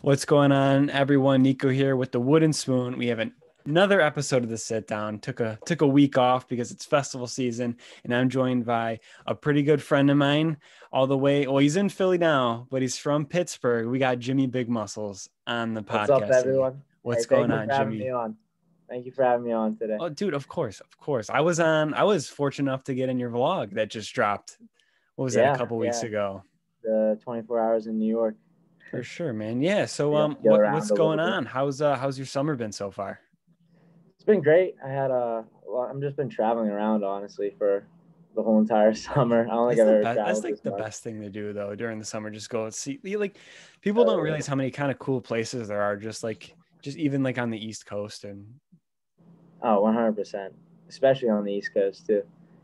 What's going on, everyone? Nico here with The Wooden Spoon. We have another episode of The Sit Down. Took a week off because it's festival season, and I'm joined by a pretty good friend of mine all the way. Well, he's in Philly now, but he's from Pittsburgh. We got Jimmy Big Muscles on the podcast. What's up, everyone? What's going on, Jimmy? Thank you for having me on today. Oh, dude, of course. I was fortunate enough to get in your vlog that just dropped. What was that, a couple weeks ago? The 24 hours in New York. For sure, man. Yeah. So, what's going on? How's your summer been so far? It's been great. I'm just been traveling around, honestly, for the whole entire summer. I don't think I've ever traveled. That's like the best thing to do, though, during the summer. Just go see. Like, people don't realize how many kind of cool places there are. Just even like on the East Coast and. Oh, 100%. Especially on the East Coast too.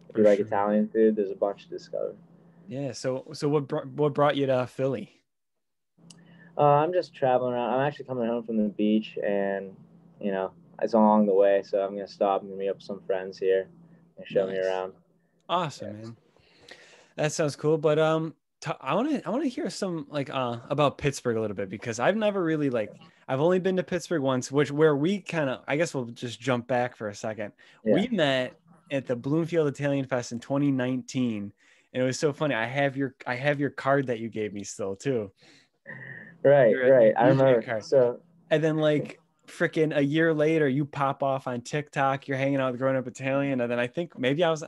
If you like Italian food, there's a bunch to discover. Yeah. So what brought you to Philly? I'm just traveling around. I'm actually coming home from the beach, and it's along the way, so I'm gonna stop and meet up with some friends here and show me around. Awesome, man. That sounds cool. But I want to hear some about Pittsburgh a little bit, because I've never really I've only been to Pittsburgh once, where we kind of, I guess we'll just jump back for a second. Yeah. We met at the Bloomfield Italian Fest in 2019, and it was so funny. I have your card that you gave me still too. Right. I remember. So, and then freaking a year later, you pop off on TikTok. You're hanging out with Growing Up Italian, and then I think I was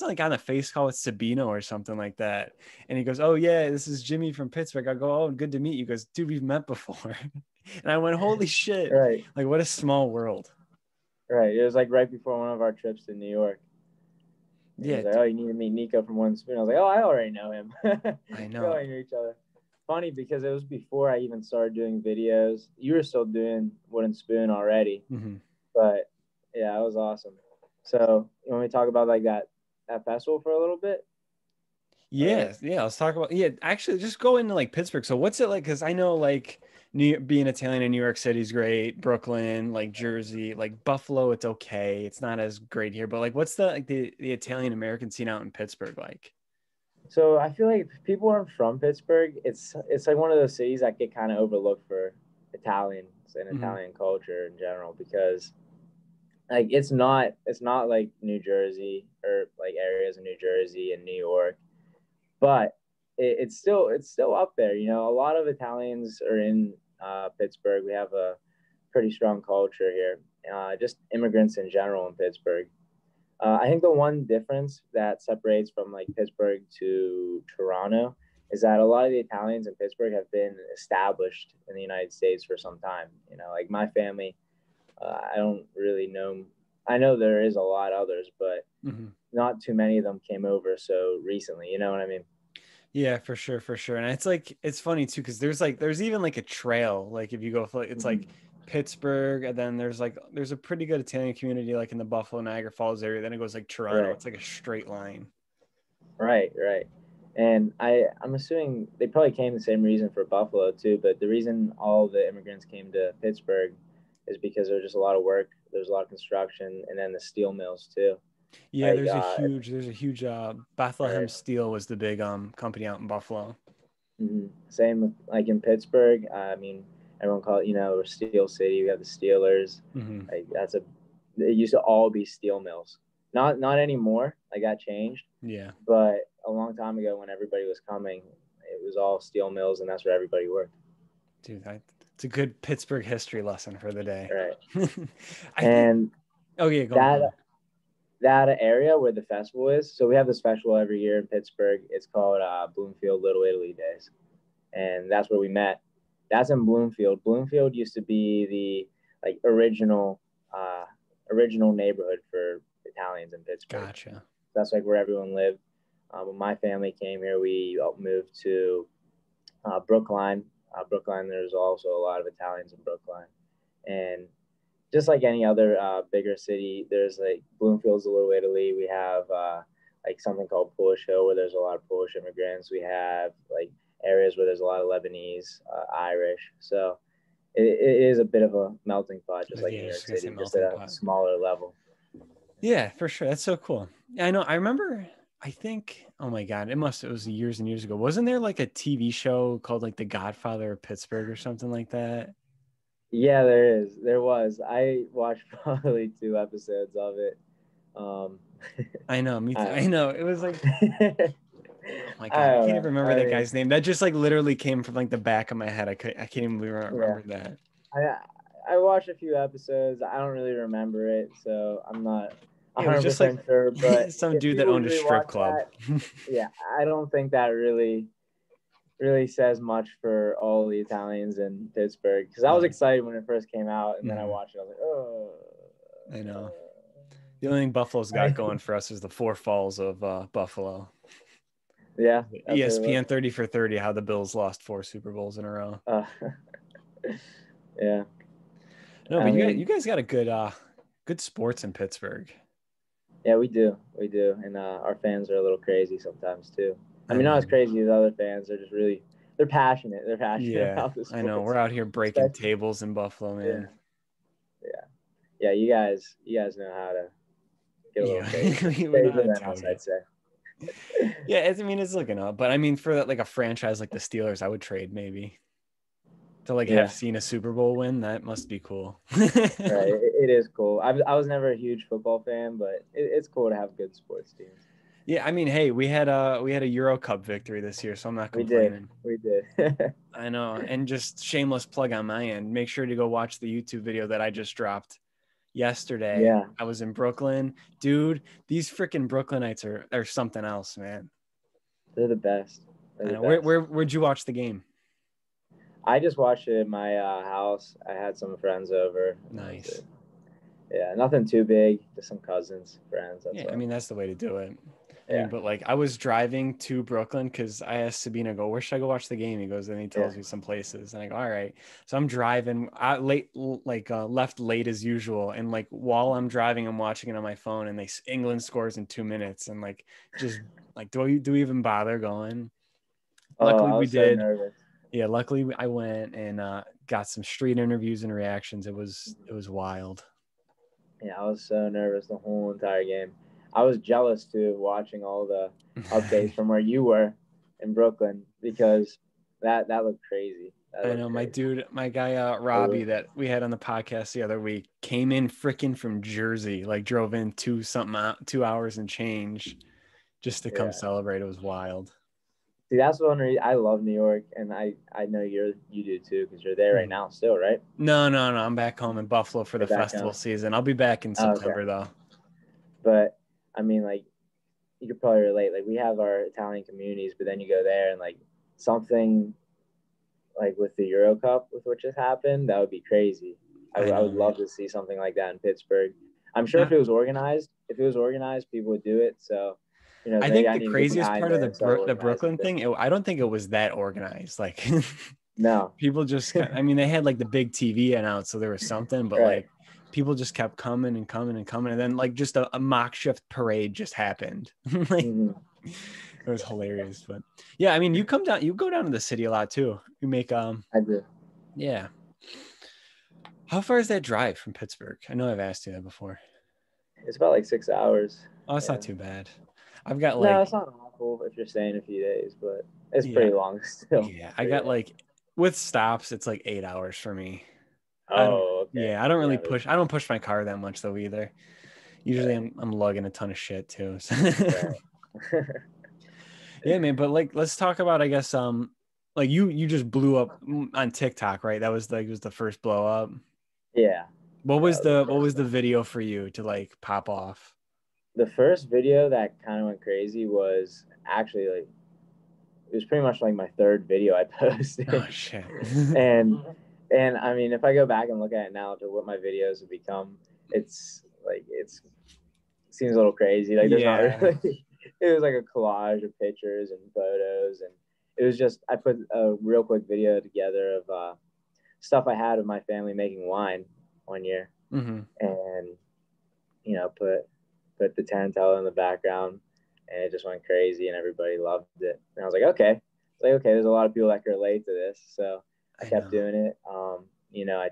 like on a face call with Sabino or something like that. And he goes, "Oh yeah, this is Jimmy from Pittsburgh." I go, "Oh, good to meet you." He goes, "Dude, we've met before." And I went, "Holy shit!" Right. Like, what a small world. Right. It was right before one of our trips to New York. Yeah. He was like, "Oh, you need to meet Nico from One Spoon." I was like, "Oh, I already know him." I know. We already knew each other. Funny, because it was before I even started doing videos. You were still doing Wooden Spoon already, but yeah, it was awesome. So you want me to talk about that festival for a little bit? Yeah, let's talk about. Yeah, actually, just go into Pittsburgh. So what's it like? Because I know being Italian in New York City is great. Brooklyn, Jersey, Buffalo, it's okay. It's not as great here, but what's the Italian American scene out in Pittsburgh like? So I feel like people aren't from Pittsburgh. It's one of those cities that get kind of overlooked for Italians and Italian culture in general, because it's not like New Jersey or areas of New Jersey and New York, but it's still up there. A lot of Italians are in Pittsburgh. We have a pretty strong culture here. Just immigrants in general in Pittsburgh. I think the one difference that separates from Pittsburgh to Toronto is that a lot of the Italians in Pittsburgh have been established in the United States for some time. My family, I don't really know. I know there is a lot of others, but not too many of them came over so recently. You know what I mean? Yeah, for sure. And it's it's funny too, because there's even a trail. If you go, it's Pittsburgh, and then there's a pretty good Italian community in the Buffalo, Niagara Falls area. Then it goes Toronto. Right. It's a straight line. Right. And I'm assuming they probably came the same reason for Buffalo too, but the reason all the immigrants came to Pittsburgh is because there was just a lot of work. There's a lot of construction, and then the steel mills too. Yeah, there's a huge Bethlehem Steel was the big company out in Buffalo. Same in Pittsburgh. I mean, everyone call it, Steel City. We have the Steelers. It used to all be steel mills. Not anymore. That changed. Yeah. But a long time ago, when everybody was coming, it was all steel mills, and that's where everybody worked. Dude, it's a good Pittsburgh history lesson for the day. Right. That area where the festival is. So we have this festival every year in Pittsburgh. It's called Bloomfield Little Italy Days, and that's where we met. That's in Bloomfield. Bloomfield used to be the original neighborhood for Italians in Pittsburgh. Gotcha. That's where everyone lived. When my family came here, we moved to Brookline. Brookline, there's also a lot of Italians in Brookline. And just like any other bigger city, there's Bloomfield's a Little Italy. We have something called Polish Hill, where there's a lot of Polish immigrants. We have areas where there's a lot of Lebanese, Irish. So it is a bit of a melting pot, just New York City, just at a smaller level. Yeah, for sure. That's so cool. I know. I remember, I think Oh my God. It was years and years ago. Wasn't there like a TV show called like The Godfather of Pittsburgh or something like that? Yeah, there was. I watched probably 2 episodes of it. I know, me too. I know. It was like, oh my God, I can't even remember that guy's name. That just like literally came from like the back of my head. I can't even remember that. I watched a few episodes. I don't really remember it, so I'm not 100% just like, sure. But some dude that owned a strip club. That, yeah, I don't think that really says much for all the Italians in Pittsburgh, because I was excited when it first came out, and then I watched it. I was like, oh. I know. The only thing Buffalo's got going for us is the 4 falls of Buffalo. Yeah. ESPN 30 for 30, how the Bills lost 4 Super Bowls in a row. Yeah. No, but you guys got a good sports in Pittsburgh. Yeah, we do, and our fans are a little crazy sometimes too. I mean, not as crazy as other fans. They're just really, they're passionate about this. I know. We're out here breaking tables in Buffalo, man. Yeah. You guys know how to get a little crazy. I'd say. Yeah, it's looking up, but I mean, for like a franchise like the Steelers, I would trade maybe. To have seen a Super Bowl win, that must be cool. Right, it is cool. I was never a huge football fan, but it's cool to have good sports teams. Yeah, I mean, hey, we had a Euro Cup victory this year, so I'm not complaining. We did. I know, and just shameless plug on my end. Make sure to go watch the YouTube video that I just dropped yesterday. Yeah, I was in Brooklyn, dude. These freaking Brooklynites are something else, man. They're the best. Where'd you watch the game? I just watched it in my house. I had some friends over. Nice. Yeah, nothing too big. Just some cousins, friends. That's I mean, that's the way to do it. Yeah. I mean, but I was driving to Brooklyn because I asked Sabino, "Where should I go watch the game?" He goes, and he tells me some places, and I go, "All right." So I'm driving late, left late as usual, and while I'm driving, I'm watching it on my phone, and England scores in 2 minutes, and do we even bother going? Luckily, we did. So nervous. Yeah, luckily I went and got some street interviews and reactions. It was wild. Yeah, I was so nervous the whole entire game. I was jealous too, watching all the updates from where you were in Brooklyn, because that looked crazy. I know, my guy Robbie that we had on the podcast the other week came in freaking from Jersey, drove in 2 hours and change just to come celebrate. It was wild. See, that's one reason I love New York, and I know you do too, because you're there right now still, right? No. I'm back home in Buffalo for the festival season. I'll be back in September though. But I mean, you could probably relate. We have our Italian communities, but then you go there and something with the Euro Cup, with what just happened, that would be crazy. I would love to see something like that in Pittsburgh. I'm sure if it was organized, people would do it. So. You know, I think the craziest part of the Brooklyn thing, I don't think it was that organized. No, people just, I mean, they had the big TV announced, so there was something, but people just kept coming and coming and coming. And then just a mock shift parade just happened. It was hilarious, but yeah, I mean, you go down to the city a lot too. You make, I do. Yeah. How far is that drive from Pittsburgh? I know I've asked you that before. It's about 6 hours. Oh, it's not too bad. I've got no, it's not awful if you're staying a few days, but it's pretty long still. Yeah, I got with stops, it's 8 hours for me. Oh, okay. Yeah, I don't really push. I don't push my car that much though either. Usually, I'm lugging a ton of shit too. So. Yeah, man. But let's talk about, I guess, you just blew up on TikTok, right? That was was the first blow up. Yeah. What was the video for you to pop off? The first video that kind of went crazy was actually it was pretty much my third video I posted. Oh shit! and I mean, if I go back and look at it now to what my videos have become, it seems a little crazy. There's not really. It was a collage of pictures and photos, and it was just I put a real quick video together of stuff I had of my family making wine one year, and put the tarantella in the background, and it just went crazy, and everybody loved it. And I was okay, there's a lot of people that can relate to this, so I kept doing it. I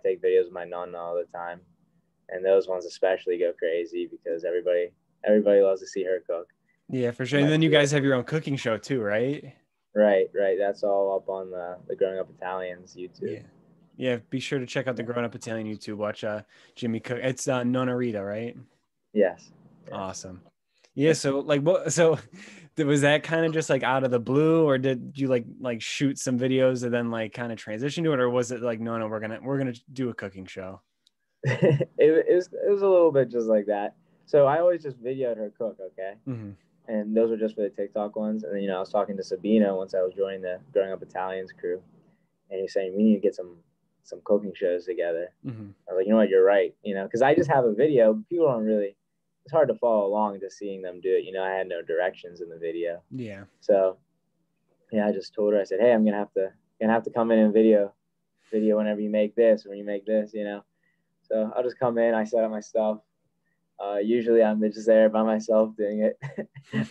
take videos with my nonna all the time, and those ones especially go crazy because everybody loves to see her cook. Yeah, for sure. And then you guys have your own cooking show too, right? Right. That's all up on the Growing Up Italians YouTube. Yeah, be sure to check out the Growing Up Italian YouTube. Watch Jimmy cook. It's Nonna Rita, right? Yes. Awesome. Yeah, so like what? So was that kind of just like out of the blue, or did you like shoot some videos and then like kind of transition to it, or was it like no, we're gonna do a cooking show? it was a little bit just like that. So I always just videoed her cook, okay? Mm-hmm. And those were just for the TikTok ones. And then, I was talking to Sabino once I was joining the Growing Up Italians crew, and he was saying we need to get some cooking shows together. Mm-hmm. I was like, you know what, you're right, because I just have a video. People don't really. It's hard to follow along to seeing them do it. I had no directions in the video. Yeah. So, I just told her, I said, hey, I'm gonna have to come in and video whenever you make this, when you make this. So I'll just come in. I set up my stuff. Usually I'm just there by myself doing it.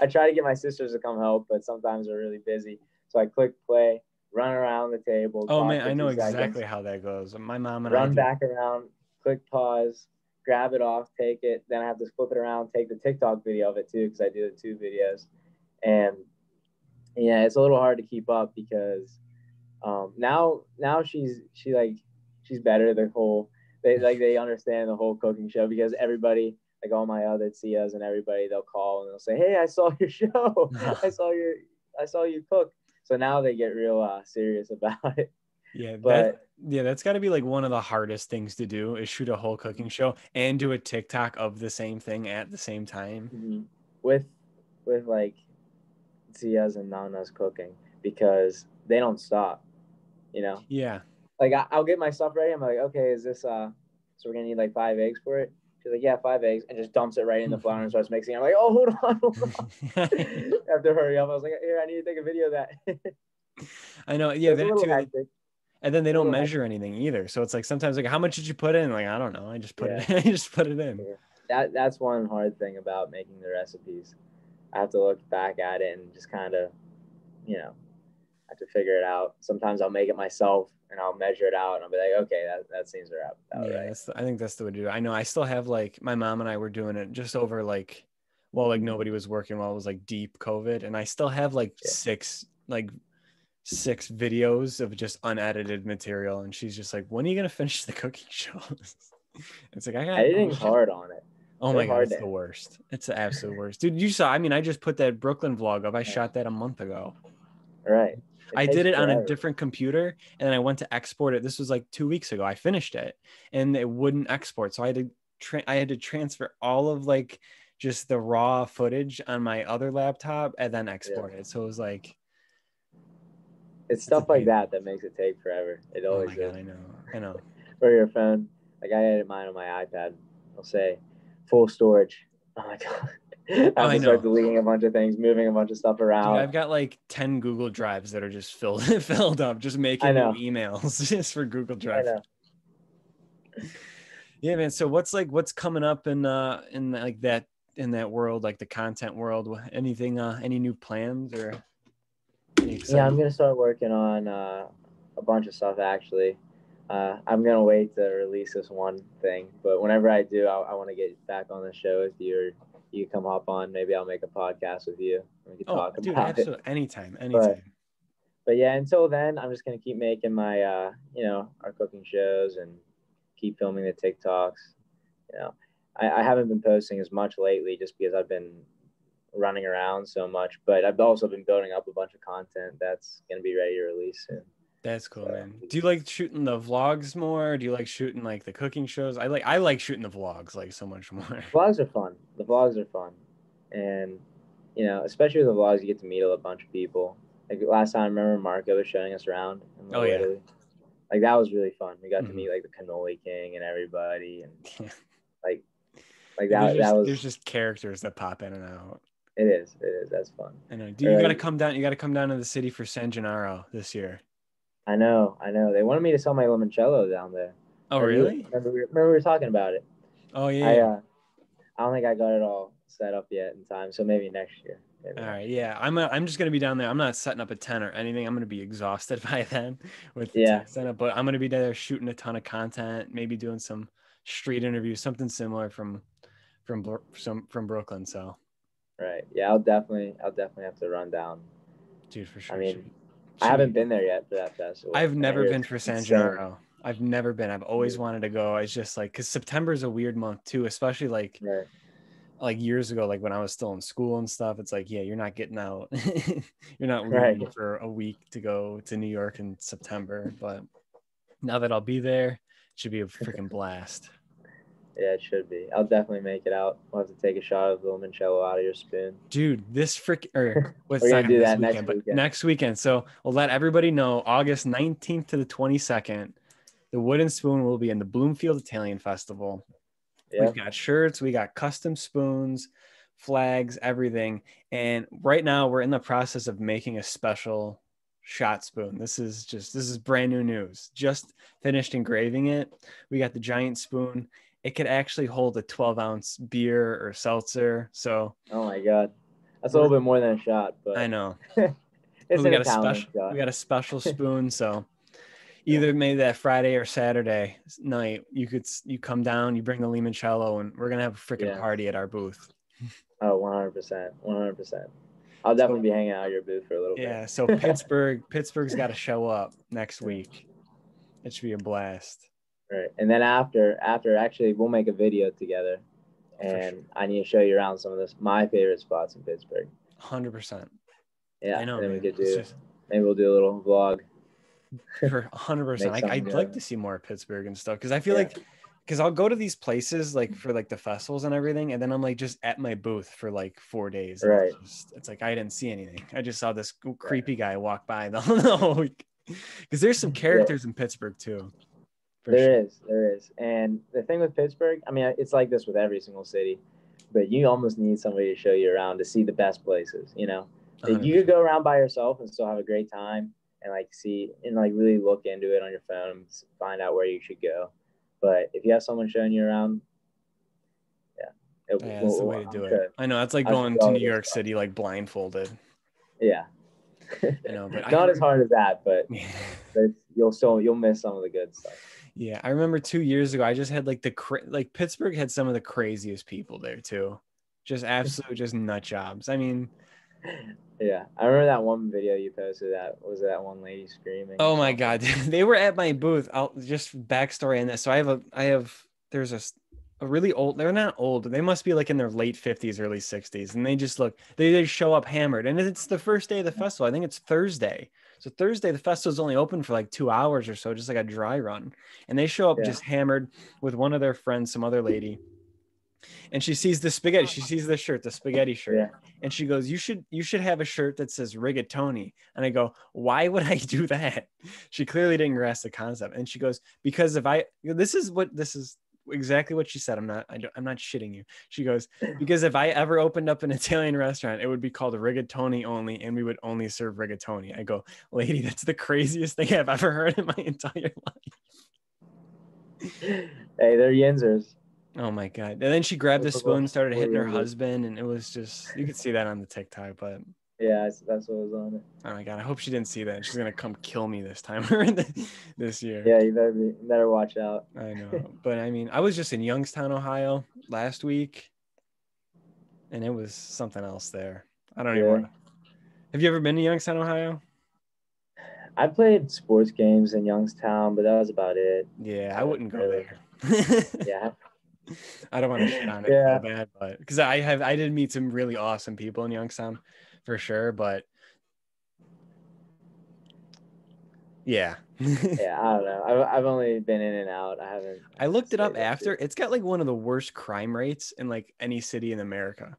I try to get my sisters to come help, but sometimes they're really busy. So I click play, run around the table. Oh man, I know exactly how that goes. My mom and I run back around, click pause, grab it off, take it, then I have to flip it around, take the TikTok video of it too, because I do the two videos. And it's a little hard to keep up because now she's better. They understand the whole cooking show, because everybody, like all my other tias and everybody, they'll call and they'll say, hey, I saw your show. I saw you cook. So now they get real serious about it. Yeah, that's got to be like one of the hardest things to do, is shoot a whole cooking show and do a TikTok of the same thing at the same time. Mm-hmm. With like tias and nanas cooking, because they don't stop, Yeah. Like I'll get my stuff ready. I'm like, okay, is this so we're gonna need like 5 eggs for it? She's like, yeah, 5 eggs, and just dumps it right in the flour and starts mixing. I'm like, oh, hold on. I have to hurry up. I was like, here, I need to take a video of that. I know, yeah, so and then they don't measure anything either. So it's like sometimes like, how much did you put in? Like, I don't know. I just put it in. Yeah. That's one hard thing about making the recipes. I have to look back at it and just kind of, have to figure it out. Sometimes I'll make it myself and I'll measure it out and I'll be like, okay, that seems about right. I think that's the way to do it. I know I still have like my mom and I were doing it just over like, well, like nobody was working while it was like deep COVID. And I still have like six videos of just unedited material, and she's just like, when are you gonna finish the cooking show? It's like I editing hard on it. Oh my god, it's the worst. It's the absolute worst, dude. You saw, I just put that Brooklyn vlog up. I shot that a month ago, right? I did it on a different computer, and then I went to export it. This was like 2 weeks ago. I finished it and it wouldn't export, so I had to transfer all of like just the raw footage on my other laptop and then export it. So it was like, it's stuff like that makes it take forever. It always is. God, I know. Or your phone. Like I edit mine on my iPad. I'll say full storage. Oh my god. I start deleting a bunch of things, moving a bunch of stuff around. Dude, I've got like 10 Google Drives that are just filled up, just making new emails just for Google Drive. Yeah, man. So what's coming up in that world, like the content world? Anything? Any new plans or? Yeah, I'm gonna start working on a bunch of stuff actually. I'm gonna wait to release this one thing, but whenever I do, I want to get back on the show with you, or you come hop on. Maybe I'll make a podcast with you. And we can talk about absolutely. Anytime. But yeah, until then, I'm just gonna keep making my our cooking shows and keep filming the TikToks. I haven't been posting as much lately just because I've been running around so much, but I've also been building up a bunch of content that's going to be ready to release soon. That's cool, man. Do you like shooting the vlogs more? Do you like shooting like the cooking shows? I like shooting the vlogs like so much more. The vlogs are fun. And especially with the vlogs, you get to meet a bunch of people. Like last time, I remember Marco was showing us around in Italy. Like that was really fun. We got to meet like the cannoli king and everybody, and like that was there's just characters that pop in and out. It is. That's fun. I know. Dude, you got to come down. You got to come down to the city for San Gennaro this year. I know. They wanted me to sell my limoncello down there. Oh, really? Remember we were talking about it. Oh, yeah. I don't think I got it all set up yet in time, so maybe next year. All right. Yeah. I'm just going to be down there. I'm not setting up a tent or anything. I'm going to be exhausted by then with the tent setup, but I'm going to be there shooting a ton of content, maybe doing some street interviews, something similar from Brooklyn, so. Right. Yeah, I'll definitely have to run down. Dude, for sure. I mean, I haven't been there yet for that festival. I've never been for San Gennaro. I've never been. I've always wanted to go. It's just like, because September is a weird month too, especially like, right. Like years ago, like when I was still in school and stuff. It's like, yeah, you're not getting out. You're not waiting for a week to go to New York in September. But now that I'll be there, it should be a freaking blast. Yeah, it should be. I'll definitely make it out. We'll have to take a shot of limoncello out of your spoon. Dude, this freaking... We're going to do that next weekend. So we'll let everybody know, August 19th to the 22nd, the Wooden Spoon will be in the Bloomfield Italian Festival. Yeah. We've got shirts, we got custom spoons, flags, everything. And right now we're in the process of making a special shot spoon. This is brand new news. Just finished engraving it. We got the giant spoon. It could actually hold a 12-ounce beer or seltzer. So, oh my God, that's a little bit more than a shot. But I know. We got a special spoon. So, either maybe that Friday or Saturday night, you come down, you bring the limoncello, and we're gonna have a freaking party at our booth. Oh, 100%. I'll definitely be hanging out at your booth for a little bit. Yeah. So Pittsburgh's got to show up next week. It should be a blast. Right. And then after actually we'll make a video together, and I need to show you around some of my favorite spots in Pittsburgh. 100%. Yeah, I know. And then we could maybe we'll do a little vlog. 100%. I'd like to see more of Pittsburgh and stuff, because I feel like, because I'll go to these places like for like the festivals and everything, and then I'm like just at my booth for like 4 days. Right. It's like I didn't see anything. I just saw this creepy guy walk by the whole week. Because there's some characters in Pittsburgh too. There is. And the thing with Pittsburgh, I mean, it's like this with every single city, but you almost need somebody to show you around to see the best places, you know? You could go around by yourself and still have a great time and like see and like really look into it on your phone, find out where you should go. But if you have someone showing you around, that's the way to do it. I know, that's like going to New York City like blindfolded. Yeah. I know, but not as hard as that, but you'll miss some of the good stuff. Yeah, I remember 2 years ago, I just had like Pittsburgh had some of the craziest people there too, just absolute just nut jobs. I mean, yeah, I remember that one video you posted that was that one lady screaming. Oh my God, they were at my booth. I'll just backstory on this. So there's a really old, they're not old, they must be like in their late 50s, early 60s, and they show up hammered, and it's the first day of the festival. I think it's Thursday. So Thursday, the festival's only open for like 2 hours or so, just like a dry run. And they show up just hammered with one of their friends, some other lady. And she sees the spaghetti. She sees this shirt, the spaghetti shirt. Yeah. And she goes, you should have a shirt that says rigatoni. And I go, why would I do that? She clearly didn't grasp the concept. And she goes, because this is exactly what she said. I'm not shitting you. She goes, because if I ever opened up an Italian restaurant, it would be called rigatoni only, and we would only serve rigatoni. I go, lady, that's the craziest thing I've ever heard in my entire life. Hey, they're Yenzers. Oh my God. And then she grabbed the spoon and started hitting her husband, and it was just, you could see that on the TikTok, but yeah, that's what was on it. Oh my God, I hope she didn't see that. She's gonna come kill me this time or this year. Yeah, you better watch out. I know, but I mean, I was just in Youngstown, Ohio last week, and it was something else there. I don't even. Have you ever been to Youngstown, Ohio? I played sports games in Youngstown, but that was about it. Yeah, I wouldn't go there. Yeah. I don't want to shit on it that bad, but because I did meet some really awesome people in Youngstown. For sure, but yeah. Yeah, I don't know. I've only been in and out. I looked it up after. It's got like one of the worst crime rates in like any city in America.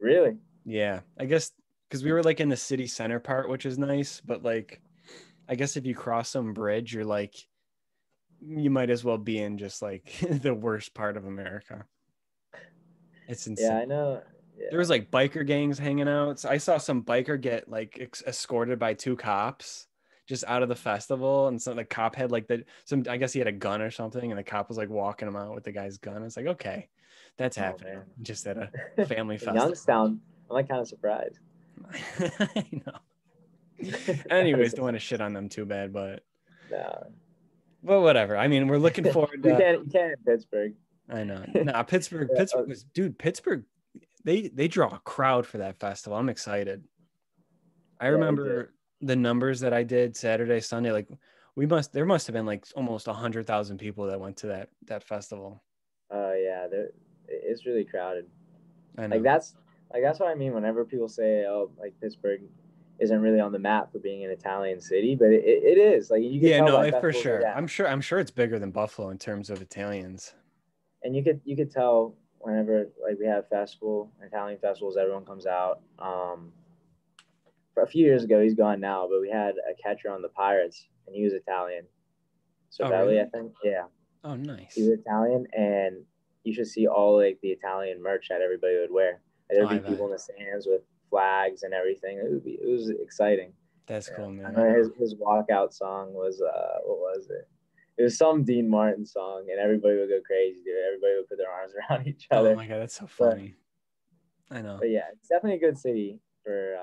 Really? Yeah. I guess because we were like in the city center part, which is nice, but like I guess if you cross some bridge, you're like you might as well be in just like the worst part of America. It's insane. Yeah, I know. Yeah. There was like biker gangs hanging out. So I saw some biker get like escorted by two cops just out of the festival, and so the cop had like I guess he had a gun or something, and the cop was like walking him out with the guy's gun. It's like, okay, that's happening, man. Just at a family festival. Youngstown, I'm like kind of surprised. I know. Anyways, don't want to shit on them too bad, but no. But whatever. I mean, we're looking forward. You can't in Pittsburgh. I know. Nah, Pittsburgh was, dude. Pittsburgh. they draw a crowd for that festival. I'm excited. I remember the numbers that I did Saturday, Sunday, like there must have been like almost 100,000 people that went to that festival. Oh yeah. It's really crowded. I know. Like that's what I mean whenever people say, oh, like Pittsburgh isn't really on the map for being an Italian city, but it is. Like you can tell no, for sure. Like I'm sure it's bigger than Buffalo in terms of Italians. And you could tell whenever like we have Italian festivals, everyone comes out. For a few years ago, he's gone now, but we had a catcher on the Pirates and he was Italian. So Bradley, really? I think. Yeah. Oh, nice. He was Italian, and you should see all like the Italian merch that everybody would wear. Like, there'd be people in the stands with flags and everything. It was exciting. That's cool, man. I mean, his walkout song was what was it? It was some Dean Martin song, and everybody would go crazy, dude. Everybody would put their arms around each other. Oh my god, that's so funny. I know. But yeah, it's definitely a good city for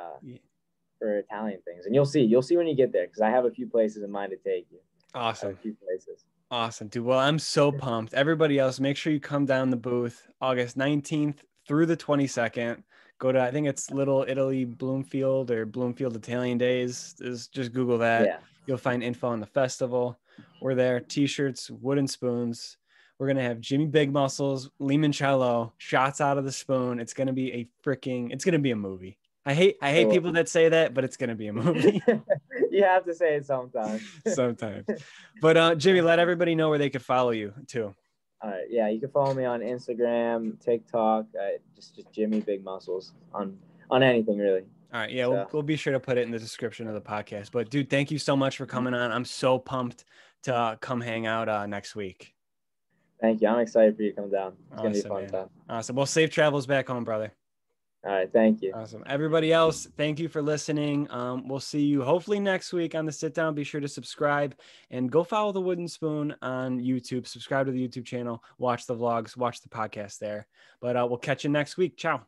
Italian things, and you'll see when you get there, because I have a few places in mind to take you. Awesome. A few places. Awesome, dude. Well, I'm so pumped. Everybody else, make sure you come down the booth August 19th through the 22nd. Go to, I think it's Little Italy Bloomfield or Bloomfield Italian Days. Just Google that. Yeah. You'll find info on the festival. We're there. T-shirts, wooden spoons. We're going to have Jimmy Big Muscles, limoncello, shots out of the spoon. It's going to be a movie. I hate people that say that, but it's going to be a movie. You have to say it sometimes. Sometimes. But Jimmy, let everybody know where they could follow you too. All right. Yeah. You can follow me on Instagram, TikTok, just Jimmy Big Muscles on anything really. All right. Yeah. So. We'll be sure to put it in the description of the podcast, but dude, thank you so much for coming on. I'm so pumped to come hang out next week. Thank you. I'm excited for you to come down. It's going to be fun time. Awesome. Well, safe travels back home, brother. All right. Thank you. Awesome. Everybody else, thank you for listening. We'll see you hopefully next week on the Sit Down. Be sure to subscribe and go follow The Wooden Spoon on YouTube. Subscribe to the YouTube channel. Watch the vlogs. Watch the podcast there. But we'll catch you next week. Ciao.